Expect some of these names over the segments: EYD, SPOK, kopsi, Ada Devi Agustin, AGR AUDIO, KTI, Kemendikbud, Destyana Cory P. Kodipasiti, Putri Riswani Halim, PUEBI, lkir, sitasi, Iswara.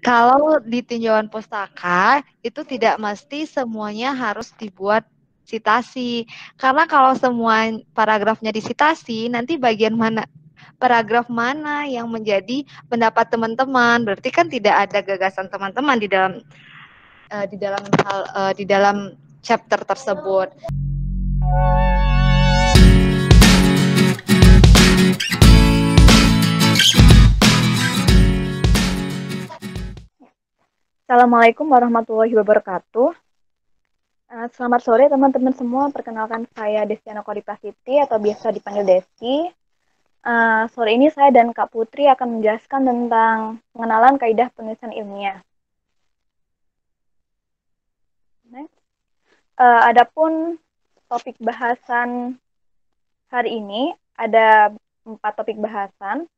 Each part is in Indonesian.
Kalau di tinjauan pustaka itu tidak mesti semuanya harus dibuat sitasi. Karena kalau semua paragrafnya disitasi, nanti bagian mana, paragraf mana yang menjadi pendapat teman-teman? Berarti kan tidak ada gagasan teman-teman di dalam chapter tersebut. Assalamualaikum warahmatullahi wabarakatuh. Selamat sore teman-teman semua. Perkenalkan, saya Destyana Cory P. Kodipasiti atau biasa dipanggil Desti. Sore ini saya dan Kak Putri akan menjelaskan tentang pengenalan kaidah penulisan ilmiah. Adapun topik bahasan hari ini, ada 4 topik bahasan.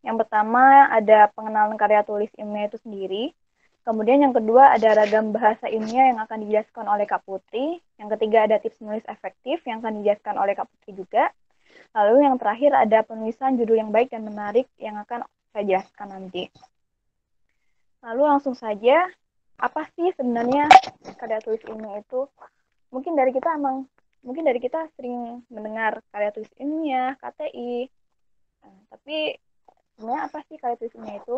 Yang pertama ada pengenalan karya tulis ilmiah itu sendiri. Kemudian yang kedua ada ragam bahasa ilmiah yang akan dijelaskan oleh Kak Putri. Yang ketiga ada tips menulis efektif yang akan dijelaskan oleh Kak Putri juga. Lalu yang terakhir ada penulisan judul yang baik dan menarik yang akan saya jelaskan nanti. Lalu langsung saja, apa sih sebenarnya karya tulis ilmiah itu? Mungkin dari kita sering mendengar karya tulis ilmiah, KTI. Tapi sebenarnya apa sih karya tulis ilmiah itu?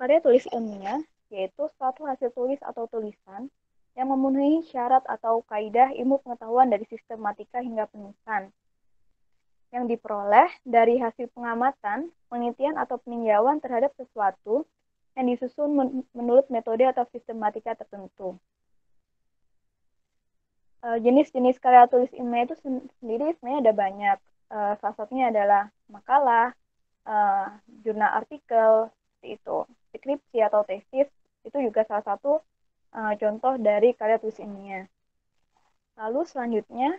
Karya tulis ilmiah yaitu suatu hasil tulis atau tulisan yang memenuhi syarat atau kaidah ilmu pengetahuan dari sistematika hingga penulisan, yang diperoleh dari hasil pengamatan, penelitian atau peninjauan terhadap sesuatu yang disusun menurut metode atau sistematika tertentu. Jenis-jenis karya tulis ilmiah itu sendiri sebenarnya ada banyak. Salah satunya adalah makalah, jurnal artikel, itu skripsi atau tesis, itu juga salah satu contoh dari karya tulis ilmiah. Lalu selanjutnya,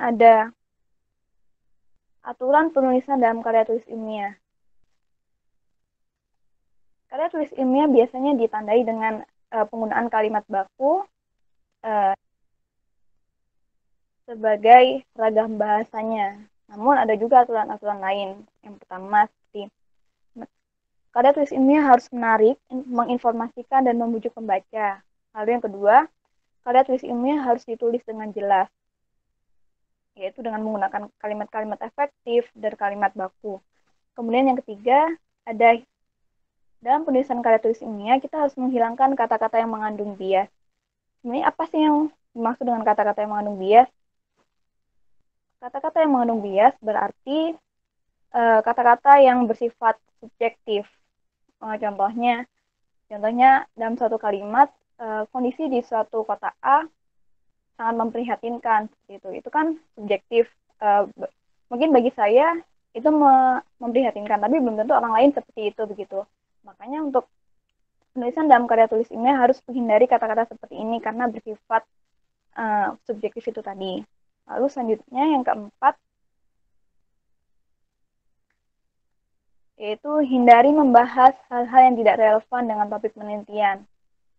ada aturan penulisan dalam karya tulis ilmiah. Karya tulis ilmiah biasanya ditandai dengan penggunaan kalimat baku sebagai ragam bahasanya. Namun ada juga aturan-aturan lain. Yang pertama, karya tulis ilmiah harus menarik, menginformasikan dan membujuk pembaca. Lalu yang kedua, karya tulis ilmiah harus ditulis dengan jelas, yaitu dengan menggunakan kalimat-kalimat efektif dan kalimat baku. Kemudian yang ketiga, ada dalam penulisan karya tulis ilmiah, kita harus menghilangkan kata-kata yang mengandung bias. Sebenarnya apa sih yang dimaksud dengan kata-kata yang mengandung bias? Kata-kata yang mengandung bias berarti kata-kata yang bersifat subjektif. Contohnya dalam suatu kalimat, kondisi di suatu kota A sangat memprihatinkan. Itu kan subjektif. Mungkin bagi saya itu memprihatinkan, tapi belum tentu orang lain seperti itu begitu. Makanya untuk penulisan dalam karya tulis ilmiah harus menghindari kata-kata seperti ini karena bersifat subjektif itu tadi. Lalu selanjutnya yang keempat, yaitu hindari membahas hal-hal yang tidak relevan dengan topik penelitian.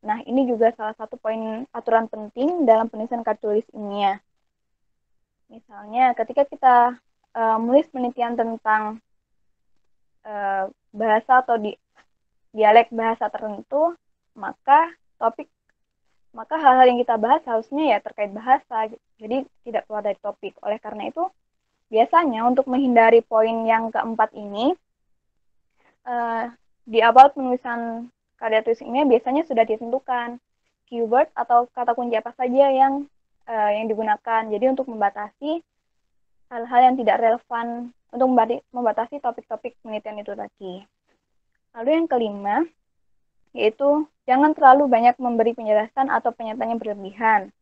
Nah, ini juga salah satu poin aturan penting dalam penulisan karya tulis ilmiah. Misalnya ketika kita menulis penelitian tentang bahasa atau dialek bahasa tertentu, maka hal-hal yang kita bahas harusnya ya terkait bahasa, jadi tidak keluar dari topik. Oleh karena itu, biasanya untuk menghindari poin yang keempat ini, di awal penulisan karya tulis ilmiah biasanya sudah ditentukan keyword atau kata kunci apa saja yang digunakan. Jadi untuk membatasi hal-hal yang tidak relevan, untuk membatasi topik-topik penelitian itu tadi. Lalu yang kelima, yaitu jangan terlalu banyak memberi penjelasan atau pernyataan yang berlebihan.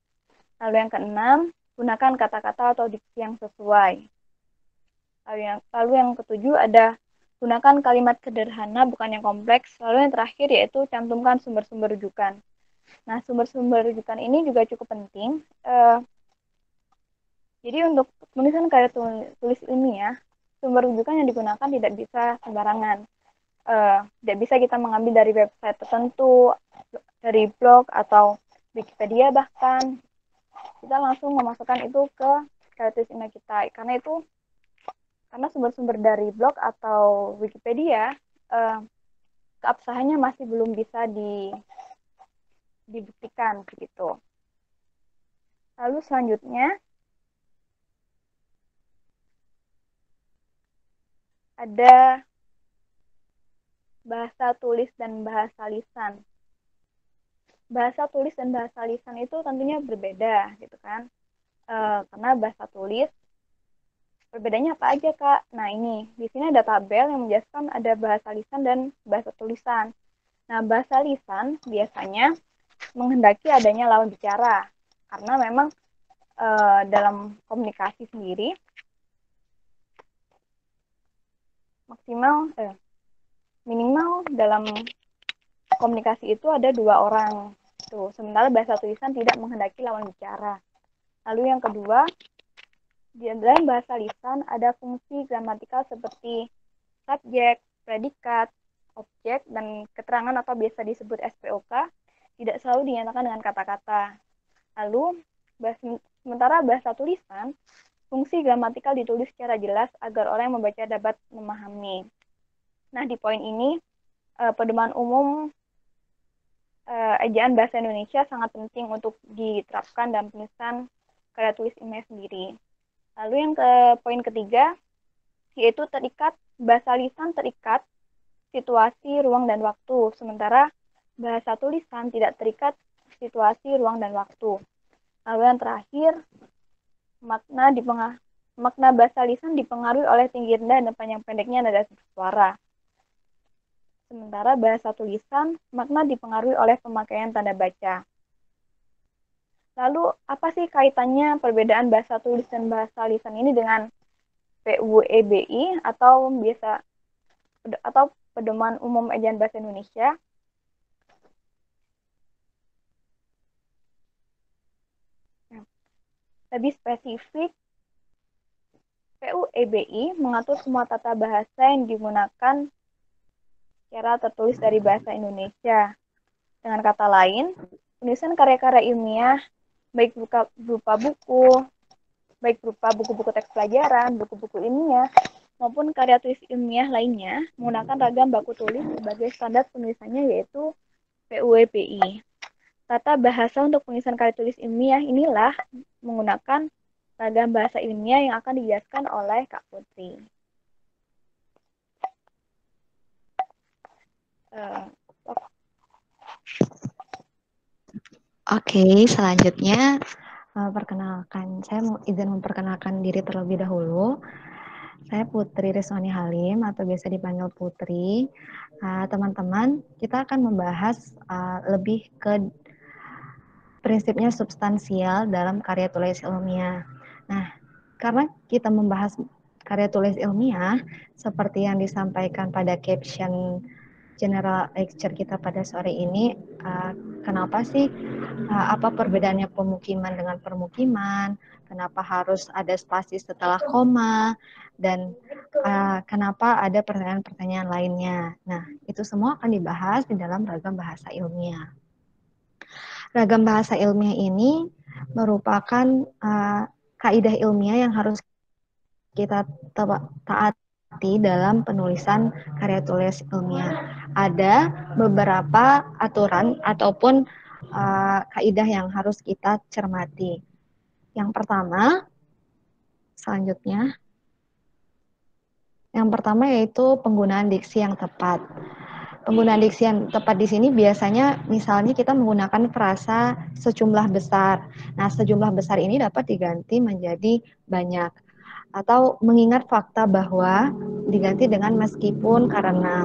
Lalu yang keenam, gunakan kata-kata atau diksi yang sesuai. Lalu yang ketujuh ada gunakan kalimat sederhana bukan yang kompleks. Lalu yang terakhir yaitu cantumkan sumber-sumber rujukan. Nah, sumber-sumber rujukan ini juga cukup penting. Jadi untuk penulisan karya tulis ilmiah, sumber rujukan yang digunakan tidak bisa sembarangan. Tidak bisa kita mengambil dari website tertentu, dari blog atau Wikipedia bahkan. Kita langsung memasukkan itu ke kreatif kita, karena itu karena sumber-sumber dari blog atau Wikipedia keabsahannya masih belum bisa dibuktikan begitu. Lalu selanjutnya ada bahasa tulis dan bahasa lisan. Bahasa tulis dan bahasa lisan itu tentunya berbeda gitu kan, karena bahasa tulis perbedaannya apa aja, Kak? Nah, ini di sini ada tabel yang menjelaskan ada bahasa lisan dan bahasa tulisan. Nah, bahasa lisan biasanya menghendaki adanya lawan bicara, karena memang dalam komunikasi sendiri maksimal minimal dalam komunikasi itu ada dua orang. Tuh, sementara bahasa tulisan tidak menghendaki lawan bicara. Lalu yang kedua, di dalam bahasa lisan ada fungsi gramatikal seperti subjek, predikat, objek, dan keterangan atau biasa disebut SPOK tidak selalu dinyatakan dengan kata-kata. Lalu, sementara bahasa tulisan, fungsi gramatikal ditulis secara jelas agar orang yang membaca dapat memahami. Nah, di poin ini, pedoman umum ejaan bahasa Indonesia sangat penting untuk diterapkan dalam penulisan karya tulis IME sendiri. Lalu yang ke poin ketiga, yaitu terikat, bahasa lisan terikat situasi, ruang, dan waktu. Sementara bahasa tulisan tidak terikat situasi, ruang, dan waktu. Lalu yang terakhir, makna bahasa lisan dipengaruhi oleh tinggi rendah dan panjang pendeknya nada suara. Sementara bahasa tulisan, makna dipengaruhi oleh pemakaian tanda baca. Lalu, apa sih kaitannya perbedaan bahasa tulis dan bahasa lisan ini dengan PUEBI atau biasa atau pedoman umum ejaan bahasa Indonesia? Lebih spesifik, PUEBI mengatur semua tata bahasa yang digunakan secara tertulis dari bahasa Indonesia. Dengan kata lain, penulisan karya-karya ilmiah baik berupa buku, baik berupa buku-buku teks pelajaran, buku-buku ilmiah, maupun karya tulis ilmiah lainnya menggunakan ragam baku tulis sebagai standar penulisannya, yaitu PUEBI. Tata bahasa untuk penulisan karya tulis ilmiah inilah menggunakan ragam bahasa ilmiah yang akan dijelaskan oleh Kak Putri. Oke, selanjutnya perkenalkan, saya izin memperkenalkan diri terlebih dahulu. Saya Putri Riswani Halim atau biasa dipanggil Putri. Teman-teman, kita akan membahas lebih ke prinsipnya substansial dalam karya tulis ilmiah. Nah, karena kita membahas karya tulis ilmiah seperti yang disampaikan pada caption general lecture kita pada sore ini, kenapa sih apa perbedaannya pemukiman dengan permukiman, kenapa harus ada spasi setelah koma, dan kenapa ada pertanyaan-pertanyaan lainnya. Nah, itu semua akan dibahas di dalam ragam bahasa ilmiah. Ragam bahasa ilmiah ini merupakan kaidah ilmiah yang harus kita taati dalam penulisan karya tulis ilmiah. Ada beberapa aturan ataupun kaidah yang harus kita cermati. Yang pertama, selanjutnya, yang pertama yaitu penggunaan diksi yang tepat. Penggunaan diksi yang tepat di sini biasanya misalnya kita menggunakan frasa sejumlah besar. Nah, sejumlah besar ini dapat diganti menjadi banyak. Atau mengingat fakta bahwa diganti dengan meskipun, karena,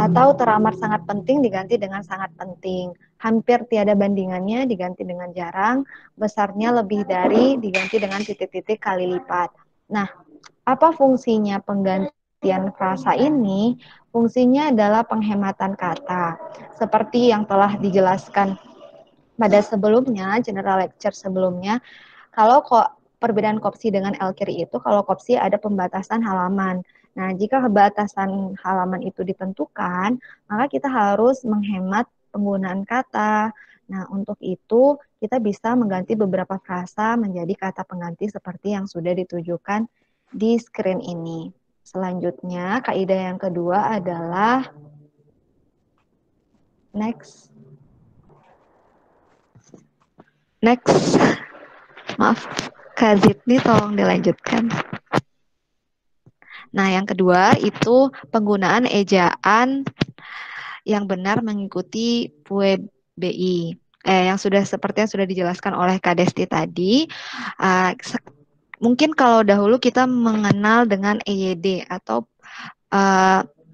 atau teramat sangat penting diganti dengan sangat penting, hampir tiada bandingannya diganti dengan jarang, besarnya lebih dari diganti dengan titik-titik kali lipat. Nah, apa fungsinya penggantian frasa ini? Fungsinya adalah penghematan kata, seperti yang telah dijelaskan pada sebelumnya, general lecture sebelumnya. Kalau kok perbedaan kopsi dengan Elkiri itu, kalau kopsi ada pembatasan halaman. Nah, jika batasan halaman itu ditentukan, maka kita harus menghemat penggunaan kata Nah, untuk itu kita bisa mengganti beberapa frasa menjadi kata pengganti seperti yang sudah ditujukan di screen ini. Selanjutnya, kaidah yang kedua adalah next. Maaf, Kak Zidni tolong dilanjutkan. Nah, yang kedua itu penggunaan ejaan yang benar mengikuti PUEBI. Yang sudah seperti yang sudah dijelaskan oleh Kak Desti tadi, mungkin kalau dahulu kita mengenal dengan EYD atau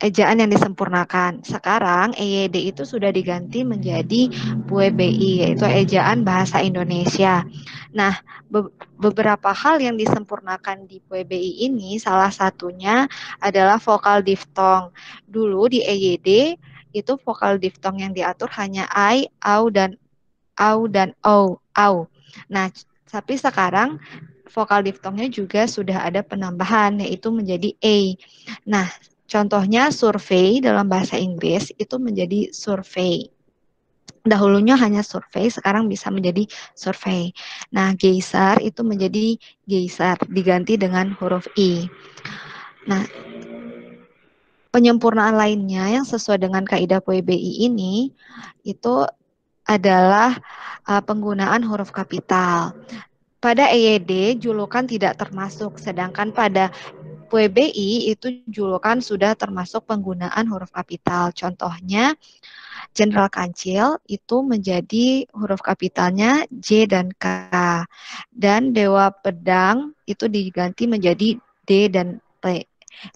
ejaan yang disempurnakan. Sekarang EYD itu sudah diganti menjadi PUEBI, yaitu ejaan bahasa Indonesia. Nah, beberapa hal yang disempurnakan di PUEBI ini salah satunya adalah vokal diftong. Dulu di EYD itu vokal diftong yang diatur hanya I, au, dan au dan o, au. Nah, tapi sekarang vokal diftongnya juga sudah ada penambahan, yaitu menjadi e. Nah, contohnya survei dalam bahasa Inggris itu menjadi survey. Dahulunya hanya survei, sekarang bisa menjadi survei. Nah, geisar itu menjadi geisar, diganti dengan huruf i. Nah, penyempurnaan lainnya yang sesuai dengan kaidah PUEBI ini itu adalah penggunaan huruf kapital. Pada EYD julukan tidak termasuk, sedangkan pada PUEBI itu julukan sudah termasuk penggunaan huruf kapital. Contohnya Jenderal Kancil itu menjadi huruf kapitalnya J dan K, dan Dewa Pedang itu diganti menjadi D dan P,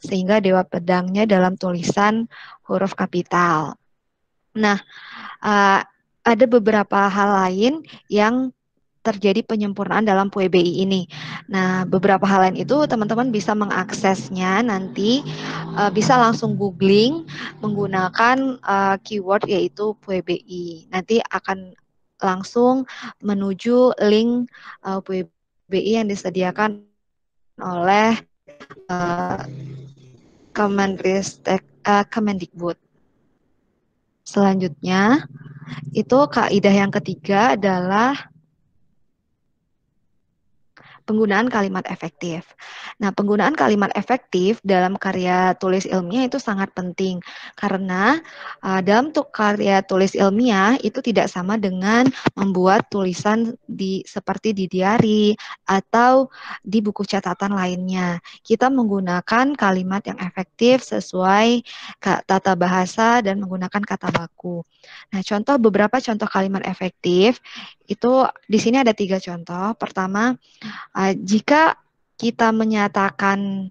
sehingga Dewa Pedangnya dalam tulisan huruf kapital. Nah, ada beberapa hal lain yang terjadi penyempurnaan dalam PUEBI ini. Nah, beberapa hal lain itu teman-teman bisa mengaksesnya nanti, bisa langsung googling menggunakan keyword yaitu PUEBI. Nanti akan langsung menuju link PUEBI yang disediakan oleh Kemendikbud. Selanjutnya, itu kaidah yang ketiga adalah penggunaan kalimat efektif. Nah, penggunaan kalimat efektif dalam karya tulis ilmiah itu sangat penting, karena dalam karya tulis ilmiah itu tidak sama dengan membuat tulisan seperti di diari atau di buku catatan lainnya. Kita menggunakan kalimat yang efektif sesuai tata bahasa dan menggunakan kata baku. Nah, beberapa contoh kalimat efektif itu di sini ada 3 contoh. Pertama, jika kita menyatakan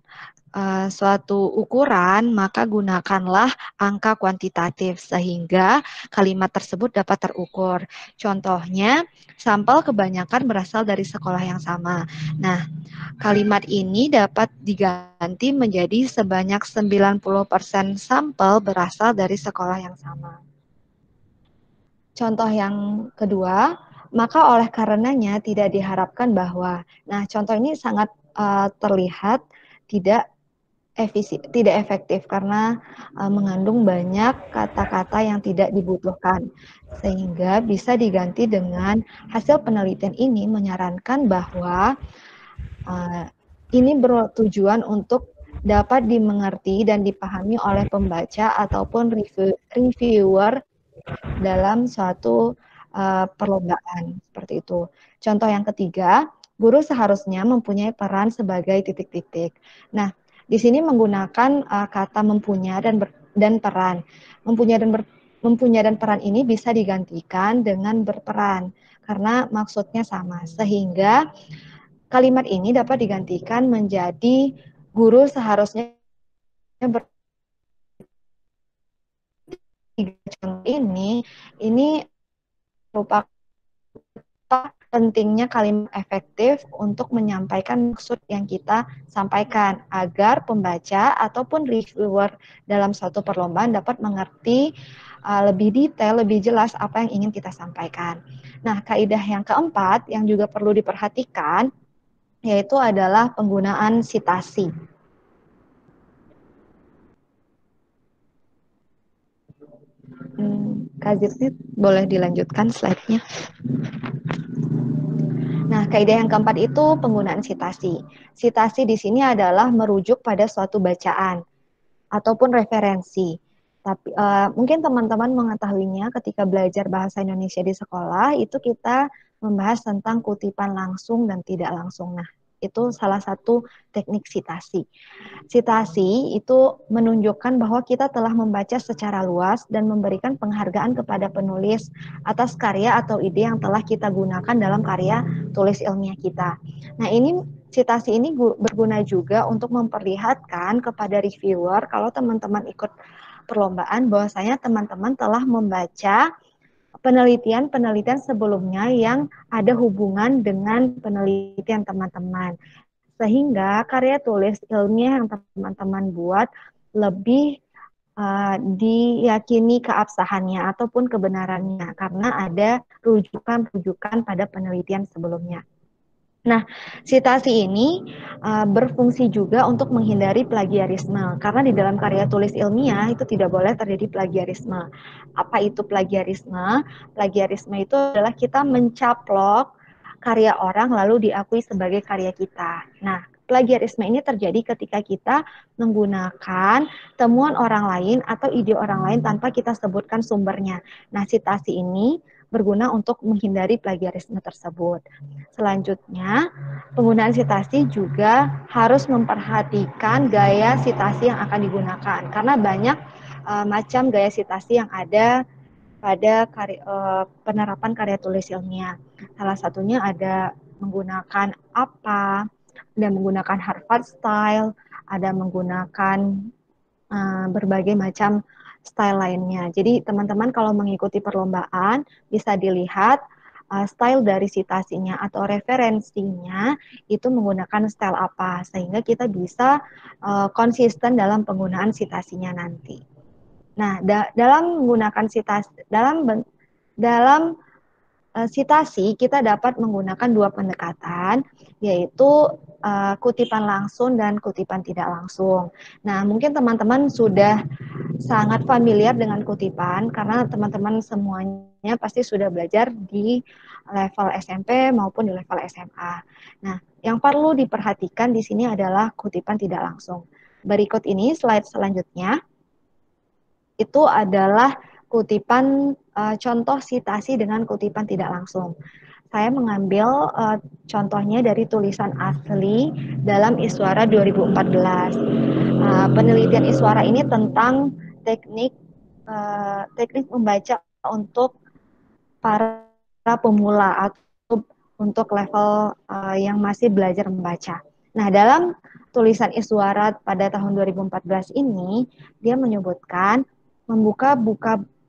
suatu ukuran, maka gunakanlah angka kuantitatif sehingga kalimat tersebut dapat terukur. Contohnya, sampel kebanyakan berasal dari sekolah yang sama. Nah, kalimat ini dapat diganti menjadi sebanyak 90% sampel berasal dari sekolah yang sama. Contoh yang kedua, maka oleh karenanya tidak diharapkan bahwa. Nah, contoh ini sangat terlihat tidak efektif karena mengandung banyak kata-kata yang tidak dibutuhkan, sehingga bisa diganti dengan hasil penelitian ini menyarankan bahwa ini bertujuan untuk dapat dimengerti dan dipahami oleh pembaca ataupun reviewer dalam suatu perlombaan, seperti itu. Contoh yang ketiga, guru seharusnya mempunyai peran sebagai titik-titik. Nah, di sini menggunakan kata mempunyai dan peran. Mempunyai dan peran ini bisa digantikan dengan berperan karena maksudnya sama. Sehingga kalimat ini dapat digantikan menjadi guru seharusnya berperan. Ini merupakan pentingnya kalimat efektif untuk menyampaikan maksud yang kita sampaikan agar pembaca ataupun reviewer dalam suatu perlombaan dapat mengerti lebih detail, lebih jelas apa yang ingin kita sampaikan. Nah, kaidah yang keempat yang juga perlu diperhatikan yaitu adalah penggunaan sitasi. Kak Zikrit, boleh dilanjutkan slide-nya. Nah, kaidah yang keempat itu penggunaan sitasi. Sitasi di sini adalah merujuk pada suatu bacaan ataupun referensi. Tapi mungkin teman-teman mengetahuinya ketika belajar bahasa Indonesia di sekolah, itu kita membahas tentang kutipan langsung dan tidak langsung. Nah, itu salah satu teknik sitasi. Sitasi itu menunjukkan bahwa kita telah membaca secara luas dan memberikan penghargaan kepada penulis atas karya atau ide yang telah kita gunakan dalam karya tulis ilmiah kita. Nah, ini sitasi ini berguna juga untuk memperlihatkan kepada reviewer kalau teman-teman ikut perlombaan bahwasanya teman-teman telah membaca penelitian-penelitian sebelumnya yang ada hubungan dengan penelitian teman-teman. Sehingga karya tulis ilmiah yang teman-teman buat lebih diyakini keabsahannya ataupun kebenarannya karena ada rujukan-rujukan pada penelitian sebelumnya. Nah, sitasi ini berfungsi juga untuk menghindari plagiarisme, karena di dalam karya tulis ilmiah itu tidak boleh terjadi plagiarisme. Apa itu plagiarisme? Plagiarisme itu adalah kita mencaplok karya orang lalu diakui sebagai karya kita. Nah, plagiarisme ini terjadi ketika kita menggunakan temuan orang lain atau ide orang lain tanpa kita sebutkan sumbernya. Nah, sitasi ini berguna untuk menghindari plagiarisme tersebut. Selanjutnya, penggunaan sitasi juga harus memperhatikan gaya sitasi yang akan digunakan, karena banyak macam gaya sitasi yang ada pada penerapan karya tulis ilmiah. Salah satunya ada menggunakan apa, ada menggunakan Harvard style, ada menggunakan berbagai macam style lainnya. Jadi teman-teman kalau mengikuti perlombaan bisa dilihat style dari sitasinya atau referensinya itu menggunakan style apa, sehingga kita bisa konsisten dalam penggunaan sitasinya nanti. Nah, dalam menggunakan sitasi, dalam sitasi kita dapat menggunakan dua pendekatan, yaitu kutipan langsung dan kutipan tidak langsung. Nah, mungkin teman-teman sudah sangat familiar dengan kutipan karena teman-teman semuanya pasti sudah belajar di level SMP maupun di level SMA. Nah, yang perlu diperhatikan di sini adalah kutipan tidak langsung. Berikut ini slide selanjutnya. Itu adalah kutipan contoh sitasi dengan kutipan tidak langsung. Saya mengambil contohnya dari tulisan asli dalam Iswara 2014. Penelitian Iswara ini tentang teknik membaca untuk para pemula atau untuk level yang masih belajar membaca. Nah, dalam tulisan Iswara pada tahun 2014 ini, dia menyebutkan membuka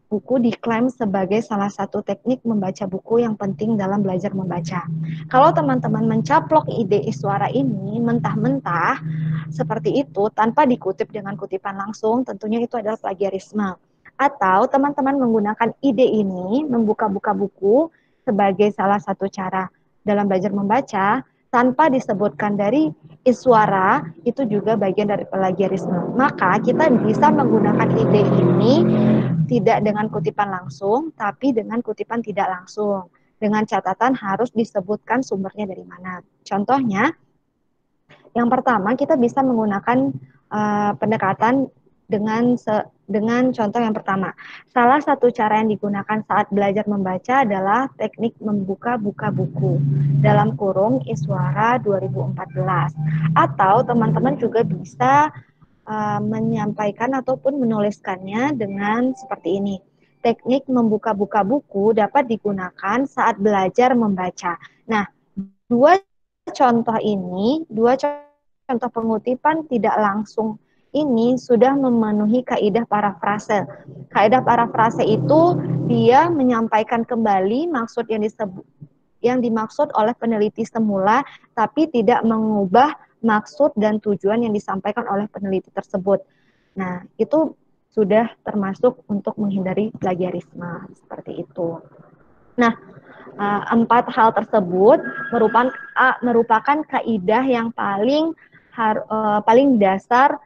buku diklaim sebagai salah satu teknik membaca buku yang penting dalam belajar membaca. Kalau teman-teman mencaplok ide Iswara ini mentah-mentah seperti itu tanpa dikutip dengan kutipan langsung, tentunya itu adalah plagiarisme. Atau teman-teman menggunakan ide ini membuka-buka buku sebagai salah satu cara dalam belajar membaca tanpa disebutkan dari Iswara, itu juga bagian dari plagiarisme. Maka kita bisa menggunakan ide ini tidak dengan kutipan langsung, tapi dengan kutipan tidak langsung. Dengan catatan harus disebutkan sumbernya dari mana. Contohnya, yang pertama kita bisa menggunakan pendekatan dengan contoh yang pertama. Salah satu cara yang digunakan saat belajar membaca adalah teknik membuka-buka buku dalam kurung Iswara 2014. Atau teman-teman juga bisa menyampaikan ataupun menuliskannya dengan seperti ini. Teknik membuka-buka buku dapat digunakan saat belajar membaca. Nah, dua contoh pengutipan tidak langsung ini sudah memenuhi kaidah parafrase. Kaidah parafrase itu dia menyampaikan kembali maksud yang dimaksud oleh peneliti semula, tapi tidak mengubah maksud dan tujuan yang disampaikan oleh peneliti tersebut. Nah, itu sudah termasuk untuk menghindari plagiarisme seperti itu. Nah, empat hal tersebut merupakan kaidah yang paling dasar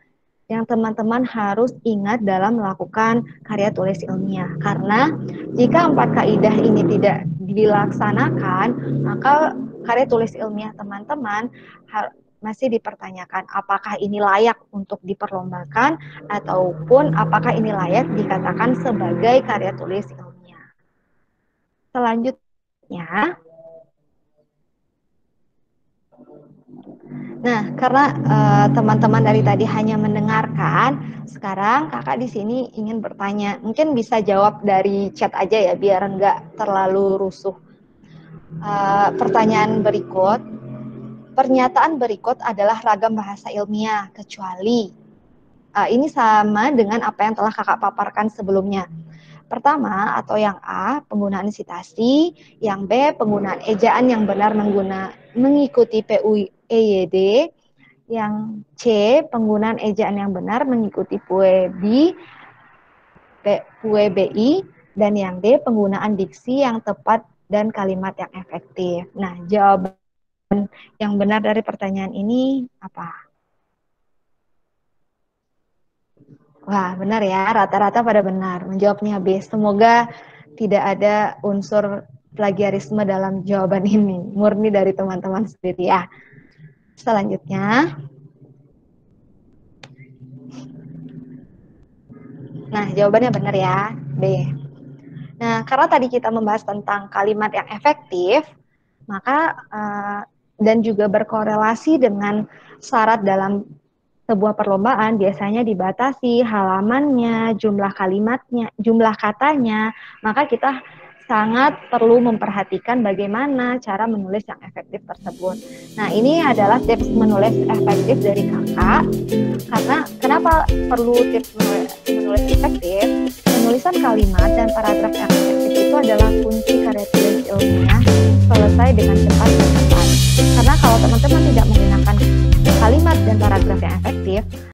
yang teman-teman harus ingat dalam melakukan karya tulis ilmiah. Karena jika 4 kaidah ini tidak dilaksanakan, maka karya tulis ilmiah teman-teman masih dipertanyakan apakah ini layak untuk diperlombakan ataupun apakah ini layak dikatakan sebagai karya tulis ilmiah. Selanjutnya, nah, karena teman-teman dari tadi hanya mendengarkan, sekarang kakak di sini ingin bertanya. Mungkin bisa jawab dari chat aja ya, biar nggak terlalu rusuh. Pertanyaan berikut, pernyataan berikut adalah ragam bahasa ilmiah, kecuali. Ini sama dengan apa yang telah kakak paparkan sebelumnya. Pertama, atau yang A, penggunaan sitasi, yang B, penggunaan ejaan yang benar mengikuti EYD, yang C, penggunaan ejaan yang benar mengikuti PUEBI, dan yang D, penggunaan diksi yang tepat dan kalimat yang efektif. Nah, jawaban yang benar dari pertanyaan ini apa? Wah, benar ya, rata-rata pada benar. Menjawabnya B. Semoga tidak ada unsur plagiarisme dalam jawaban ini. Murni dari teman-teman sendiri ya. Selanjutnya. Nah, jawabannya benar ya, B. Nah, karena tadi kita membahas tentang kalimat yang efektif, maka dan juga berkorelasi dengan syarat dalam sebuah perlombaan biasanya dibatasi halamannya, jumlah kalimatnya, jumlah katanya, maka kita sangat perlu memperhatikan bagaimana cara menulis yang efektif tersebut. Nah, ini adalah tips menulis efektif dari kakak. Karena kenapa perlu tips menulis efektif? Penulisan kalimat dan paragraf yang efektif itu adalah kunci karya tulis ilmiah selesai dengan cepat dan tepat. Karena kalau teman-teman tidak menggunakan kalimat dan paragraf yang efektif,